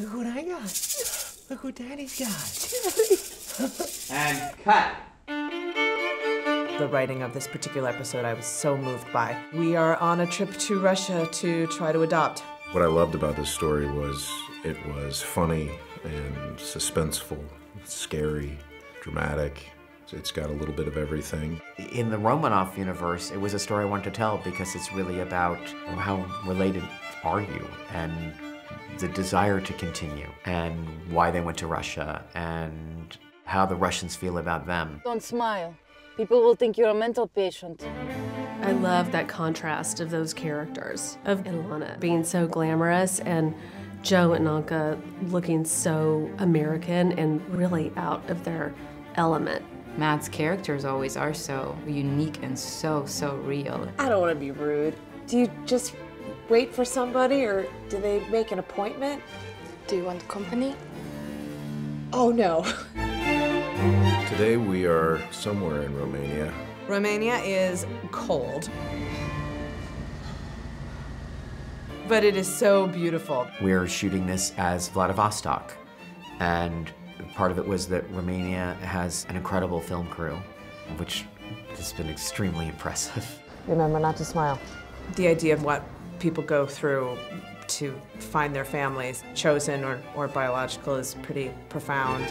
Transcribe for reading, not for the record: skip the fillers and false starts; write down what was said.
Look what I got. Look what Daddy's got. And cut. The writing of this particular episode I was so moved by. We are on a trip to Russia to try to adopt. What I loved about this story was it was funny and suspenseful, scary, dramatic. It's got a little bit of everything. In the Romanoff universe, it was a story I wanted to tell because it's really about how related are you and the desire to continue and why they went to Russia and how the Russians feel about them. Don't smile. People will think you're a mental patient. I love that contrast of those characters, of Ilana being so glamorous and Joe and Anka looking so American and really out of their element. Matt's characters always are so unique and so real. I don't want to be rude. Do you just wait for somebody or do they make an appointment? Do you want company? Oh no. Today we are somewhere in Romania. Romania is cold. But it is so beautiful. We're shooting this as Vladivostok, and part of it was that Romania has an incredible film crew, which has been extremely impressive. Remember not to smile. The idea of what people go through to find their families, chosen or biological, is pretty profound.